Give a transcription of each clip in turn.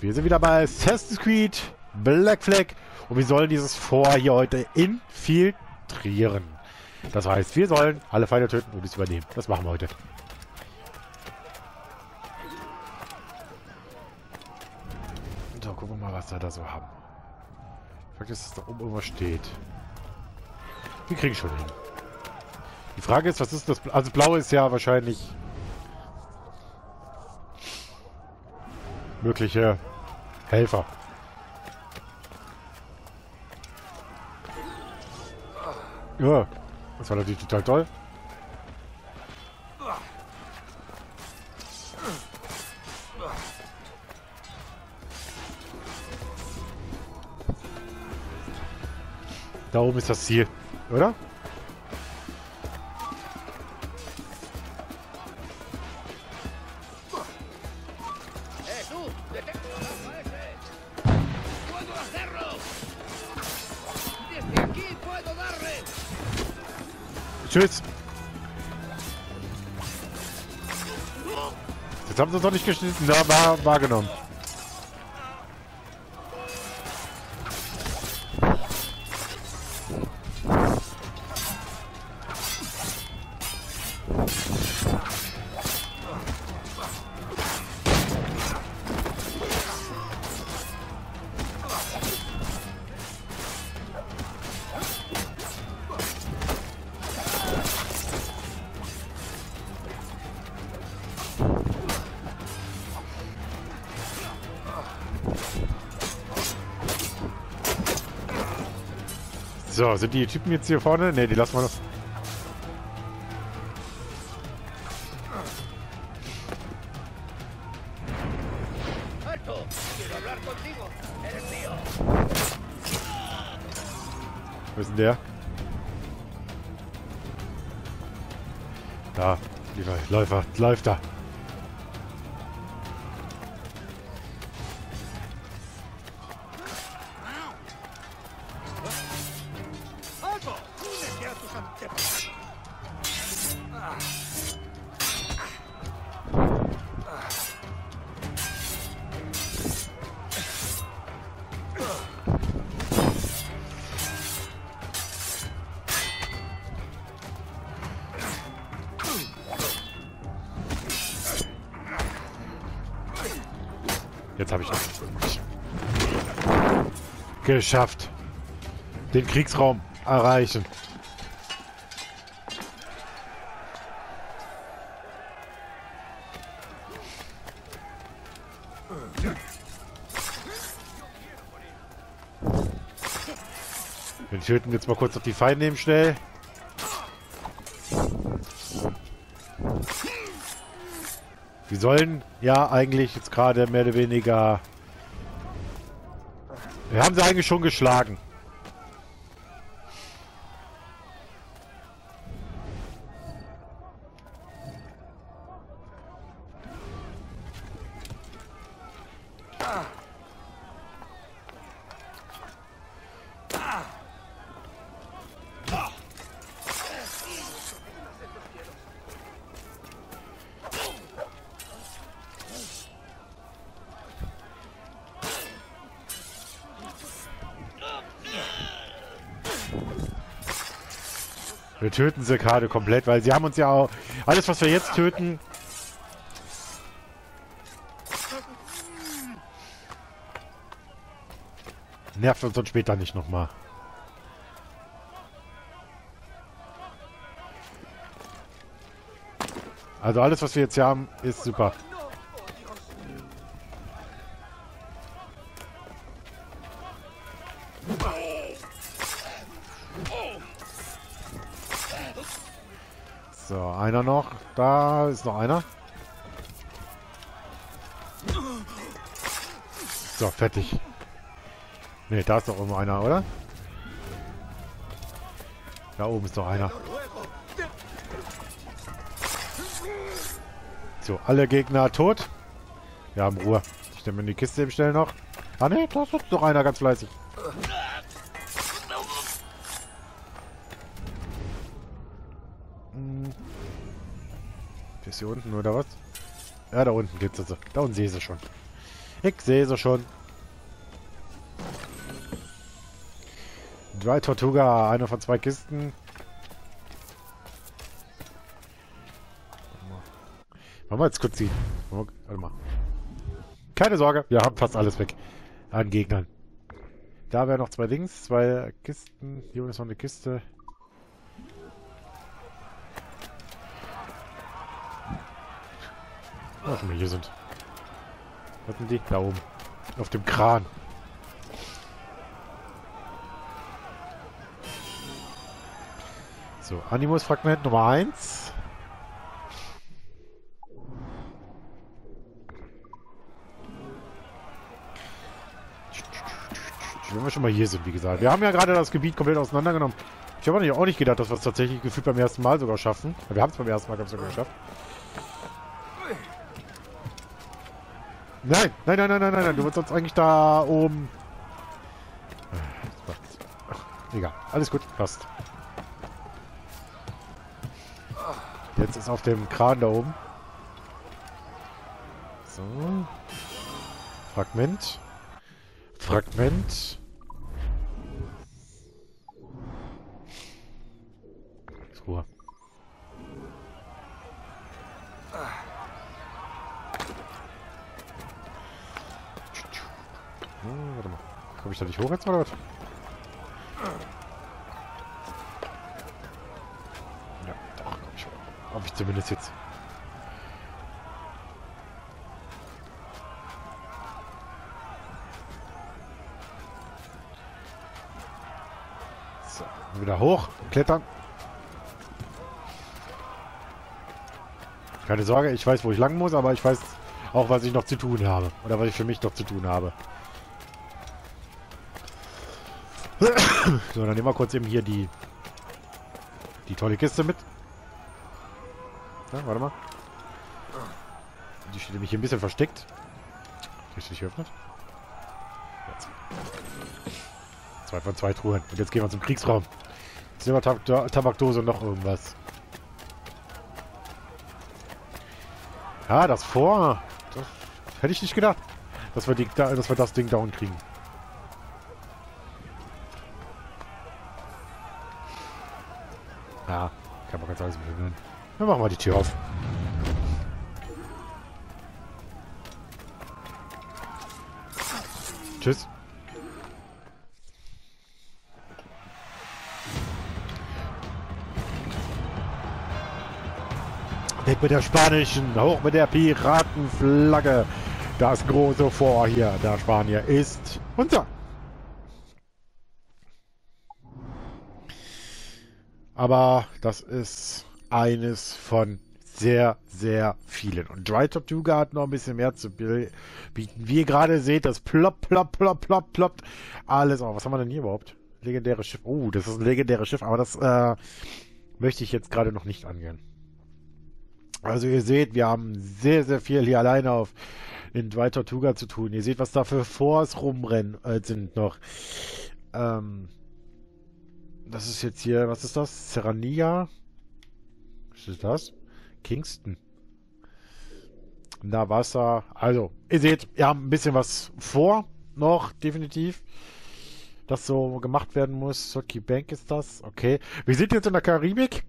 Wir sind wieder bei Assassin's Creed Black Flag und wir sollen dieses Fort hier heute infiltrieren. Das heißt, wir sollen alle Feinde töten und es übernehmen. Das machen wir heute. So, gucken wir mal, was wir da so haben. Fakt ist, dass da oben irgendwas steht. Wir kriegen schon hin. Die Frage ist, was ist das? Also Blaue ist ja wahrscheinlich mögliche Helfer. Ja, das war natürlich total toll. Da oben ist das Ziel, oder? Tschüss. Jetzt haben sie es noch nicht geschnitten, da war wahrgenommen. So, sind die Typen jetzt hier vorne? Ne, die lassen wir noch. Wo ist denn der? Da, lieber Läufer, läuft da. Jetzt habe ich es geschafft. Den Kriegsraum erreichen. Den töten wir jetzt mal kurz auf die Feinde nehmen, schnell. Wir sollen ja eigentlich jetzt gerade mehr oder weniger... Wir haben sie eigentlich schon geschlagen. Wir töten sie gerade komplett, weil sie haben uns ja auch... Alles, was wir jetzt töten... nervt uns dann später nicht nochmal. Also alles, was wir jetzt hier haben, ist super. So, einer noch. Da ist noch einer. So, fertig. Ne, da ist doch irgendwo einer, oder? Da oben ist doch einer. So, alle Gegner tot. Wir haben Ruhe. Ich stelle mir die Kiste eben schnell noch. Ah ne, da ist doch einer ganz fleißig. Hier unten oder was? Ja, da unten geht's also. Da unten sehe ich sie schon. Ich sehe sie schon. Dry Tortuga, eine von zwei Kisten. Machen wir jetzt kurz ziehen. Warte mal. Keine Sorge, wir haben fast alles weg an Gegnern. Da wären noch zwei Dings, zwei Kisten. Hier unten ist noch eine Kiste. Oh, schon mal hier sind. Was sind die? Da oben. Auf dem Kran. So, Animus-Fragment Nummer 1. Wenn wir schon mal hier sind, wie gesagt. Wir haben ja gerade das Gebiet komplett auseinandergenommen. Ich habe auch nicht gedacht, dass wir es tatsächlich gefühlt beim ersten Mal sogar schaffen. Wir haben es beim ersten Mal ganz sogar geschafft. Nein, nein, nein, nein, nein, nein, nein. Du wolltest uns eigentlich da oben... Ach, egal, alles gut, passt. Jetzt ist auf dem Kran da oben. So. Fragment. Fragment. Ruhe. Hm, warte mal. Komm ich da nicht hoch jetzt oder was? Ja, doch, komm ich hoch. Hab ich zumindest jetzt. Wieder hoch, klettern. Keine Sorge, ich weiß, wo ich lang muss, aber ich weiß auch, was ich noch zu tun habe. Oder was ich für mich noch zu tun habe. So, dann nehmen wir kurz eben hier die tolle Kiste mit. Na, warte mal. Die steht nämlich hier ein bisschen versteckt. Richtig geöffnet. 2 von 2 Truhen. Und jetzt gehen wir zum Kriegsraum. Silbertabakdose und noch irgendwas. Ja, das vor. Das hätte ich nicht gedacht, dass wir das Ding down kriegen. Ja, kann man ganz alles mitnehmen. Dann machen wir die Tür auf. Tschüss. Mit der spanischen, hoch mit der Piratenflagge. Das große Vor hier, der Spanier ist unser. Aber das ist eines von sehr, sehr vielen. Und Dry Tortuga hat noch ein bisschen mehr zu bieten. Wie ihr gerade seht, das plopp, plopp, plopp, plopp, ploppt. Alles auf. Was haben wir denn hier überhaupt? Legendäres Schiff. Oh, das ist ein legendäres Schiff, aber das möchte ich jetzt gerade noch nicht angehen. Also ihr seht, wir haben sehr, sehr viel hier alleine in Dry Tortuga zu tun. Ihr seht, was da für Forts rumrennen sind noch. Das ist jetzt hier, was ist das? Serrania? Was ist das? Kingston. Navassa. Also, ihr seht, wir haben ein bisschen was vor noch, definitiv. Das so gemacht werden muss. Suki Bank ist das. Okay. Wir sind jetzt in der Karibik.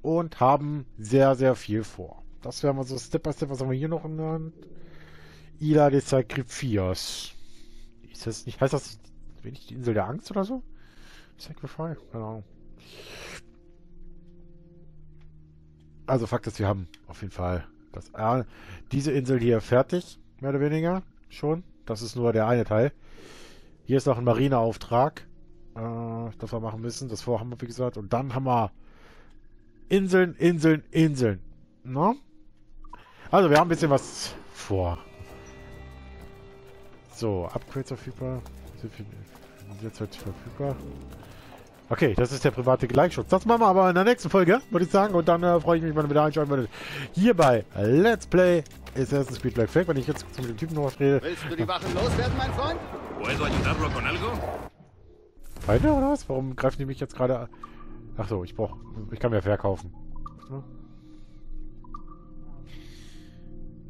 Und haben sehr, sehr viel vor. Das wären wir so Step by Step. Was haben wir hier noch in der Hand? Isla de Sacre Fios. Ist das nicht, heißt das nicht die Insel der Angst oder so? Sacrifice? Keine Ahnung. Also Fakt ist, wir haben auf jeden Fall das, diese Insel hier fertig. Mehr oder weniger schon. Das ist nur der eine Teil. Hier ist noch ein Marineauftrag. Das wir machen müssen. Das vorhaben wir, wie gesagt. Und dann haben wir Inseln, Inseln, Inseln. No? Also, wir haben ein bisschen was vor. So, Upgrades verfügbar. Jetzt verfügbar. Okay, das ist der private Gleichschutz. Das machen wir aber in der nächsten Folge, würde ich sagen. Und dann freue ich mich, wenn ihr wieder einschalten würdet. Hier bei Let's Play Assassin's Creed Black Flag. Wenn ich jetzt mit dem Typen noch was rede. Willst du die Wachen loswerden, mein Freund? Feinde oder was? Warum greifen die mich jetzt gerade an? Ach so, ich kann mir verkaufen.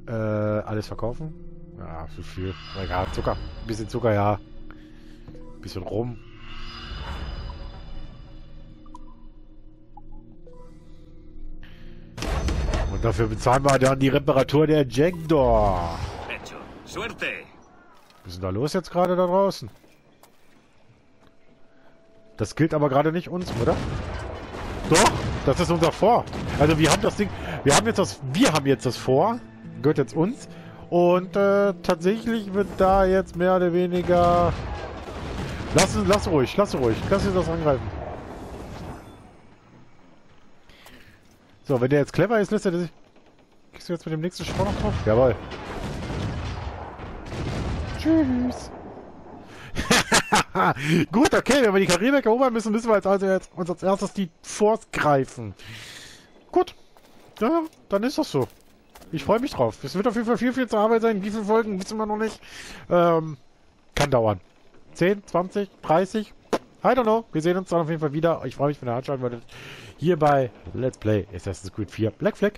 Alles verkaufen. Ja, zu viel. Egal, ja, Zucker. Ein bisschen Zucker, ja. Ein bisschen Rum. Und dafür bezahlen wir dann die Reparatur der Jackdaw. Was ist denn da los jetzt gerade da draußen? Das gilt aber gerade nicht uns, oder? Doch, das ist unser Fort. Also wir haben das Ding, wir haben jetzt das Fort, gehört jetzt uns. Und tatsächlich wird da jetzt mehr oder weniger... Lass ruhig. Lass uns das angreifen. So, wenn der jetzt clever ist, lässt er sich... Kriegst du jetzt mit dem nächsten Sport noch drauf? Jawohl. Tschüss. Gut, okay, wenn wir die Karibik erobern müssen, müssen wir jetzt also uns als erstes die Forts greifen. Gut, ja, dann ist das so. Ich freue mich drauf. Es wird auf jeden Fall viel zur Arbeit sein. Wie viele Folgen, wissen wir noch nicht. Kann dauern. 10, 20, 30, I don't know. Wir sehen uns dann auf jeden Fall wieder. Ich freue mich, wenn ihr anschauen würdet. Hier bei Let's Play Assassin's Creed 4 Black Flag.